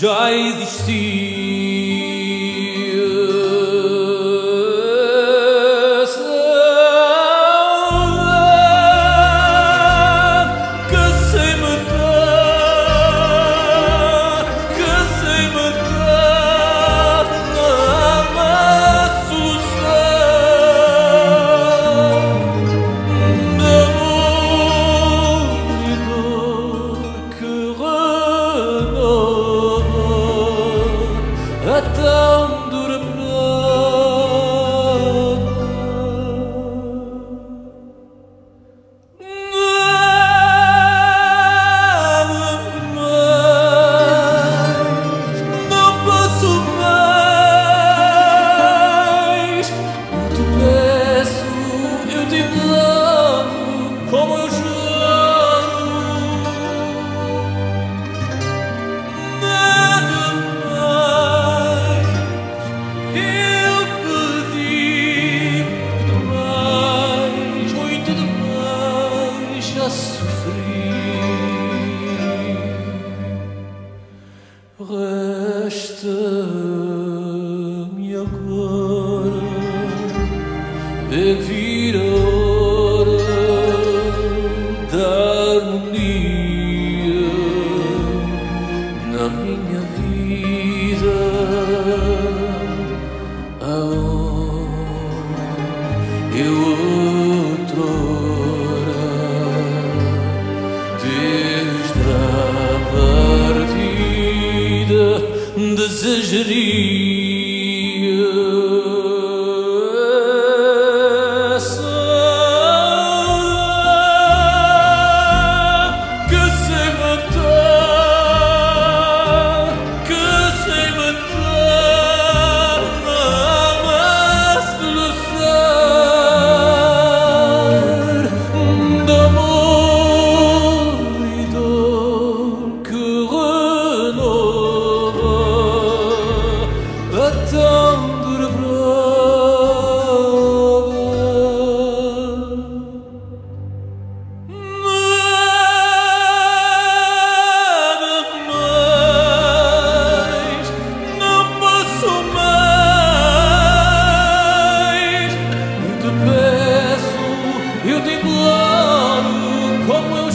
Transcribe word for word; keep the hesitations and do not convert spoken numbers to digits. já existia. Saudade que sem matar, que sem matar não há solução. Amor que renova a tão dura prova. Nada mais, não posso mais. Eu te peço, eu te clamo, como eu juro. Resta-me agora devir a hora da harmonia na minha vida, aonde eu outrora desde a partida desejaria. Saudade que sem matar, que sem matar não há solução. De amor e dor que renova a tão dura prova. Nada mais, não posso mais. Eu te peço, eu te imploro, como eu